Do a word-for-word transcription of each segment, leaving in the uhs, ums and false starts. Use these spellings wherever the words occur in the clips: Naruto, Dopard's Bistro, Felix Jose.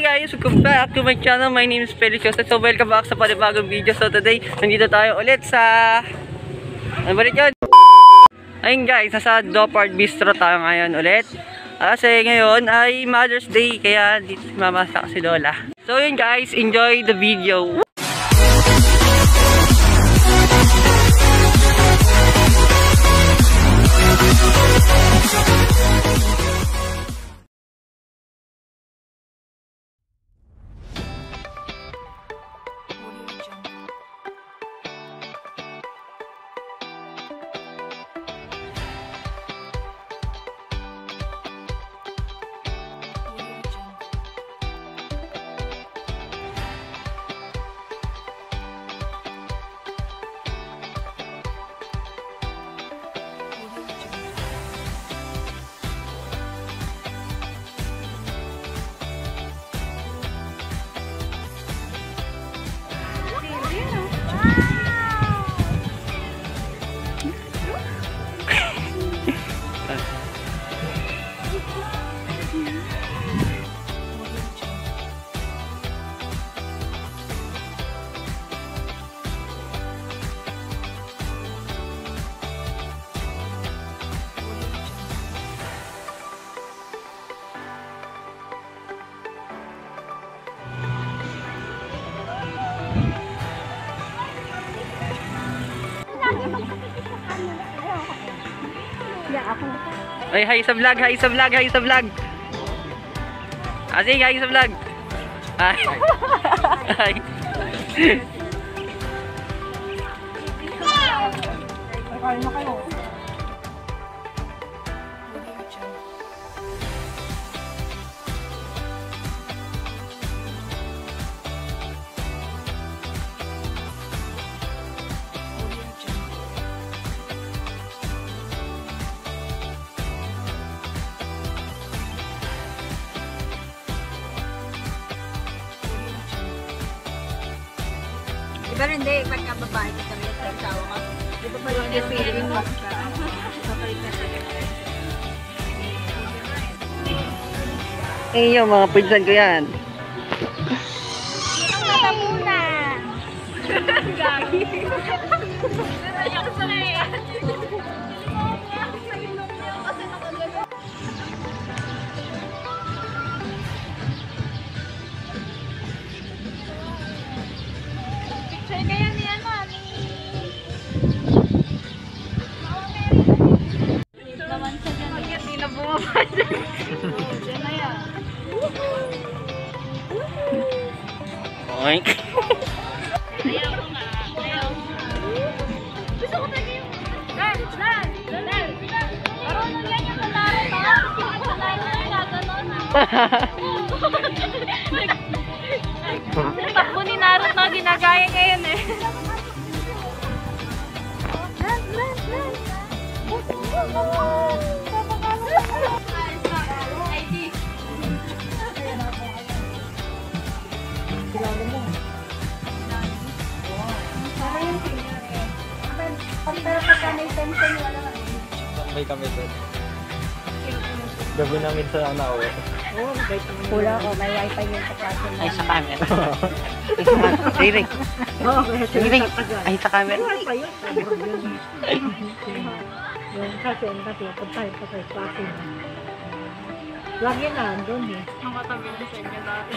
Hi guys! Welcome back to my channel. My name is Felix Jose. So welcome back sa panibagong video. So today, nandito tayo ulit sa... Ano ba rin yun? Ayun guys, nasa Dopard's Bistro tayo ngayon ulit. Kasi ngayon ay Mother's Day. Kaya dito si mama sa si Lola. So yun guys, enjoy the video! Ay, hi sa vlog, hi sa vlog, hi sa vlog. Kasi hi sa vlog. Hi. Hi. Pero hindi, pagka babae ka kami ng tawa ka, di ba ba yung feeling mo? Eh, yung mga pinsan ko yan. Yung matapunan! Gagi! Natayak sa na yan! Oink. Ayaw ko nga. Ayaw ko nga. Gusto ko talaga yung... Lan! Lan! Lan! Marunong yan yung talaro na. Yung talaro na yung gano'n. Takbo ni Naruto ginagaya ngayon eh. Lan! Lan! Lan! Tambay kami doon. Gabi namin sa nanawe. Pula ko, may wifi yun sa kaso. Ay, sa camera. Riring. Riring. Ay, sa camera. Yung kasi, yung kasi, pagtahin pa sa kaso. Lagi na, doon eh. Nakatabi na sa inyo dati.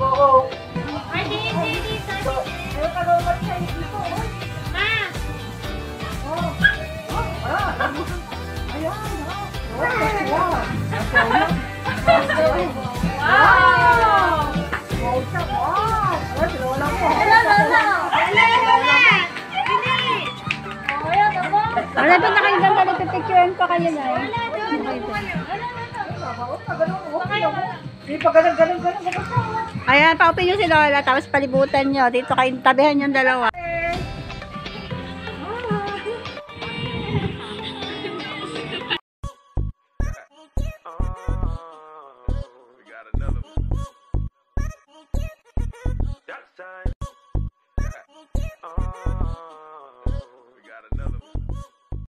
Oo. Ay, di, di, di, sorry. Ayun ka robot siya yung dito. Ma! Oo. Ayun. Wow. Wow. Wow. Wow. Wow. Lola po. Hello, Lola. Hello, Lola. Hindi. Ayun, ako. Malapit na kayo lang na nagpipicturean pa kayo na. Wala. Ano na 'to? Ano na 'to? Baka 'wag pa ganun, 'wag pa. Di pa ganun ganun ganun. Ayan, paupin nyo si Lola, tapos palibutan nyo. Dito kayo, tabihan yung dalawa.